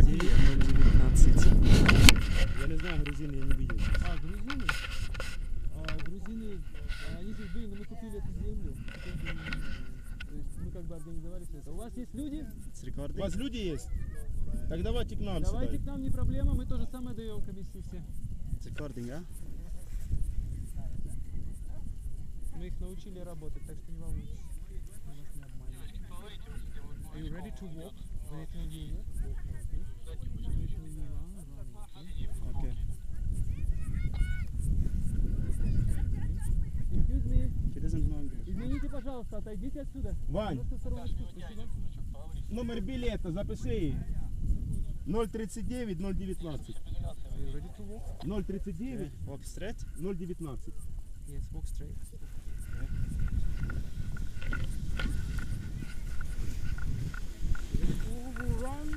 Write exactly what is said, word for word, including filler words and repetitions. девять ноль девятнадцать. Я не знаю, грузины я не видел. А, грузины? А, грузины, они здесь были, но мы купили эту землю. То есть мы как бы организовали все это. У вас есть люди? У вас люди есть? Так давайте к нам. Давайте сюда. К нам, не проблема, мы тоже самое даем комиссии все. Рекординг, а? Мы их научили работать, так что не волнуйтесь. Are you ready to walk? Okay. Excuse me. Извините, пожалуйста, отойдите отсюда. Вань, номер билета запиши. ноль тридцать девять ноль девятнадцать. ноль тридцать девять ноль девятнадцать. Yes, walk straight. Run.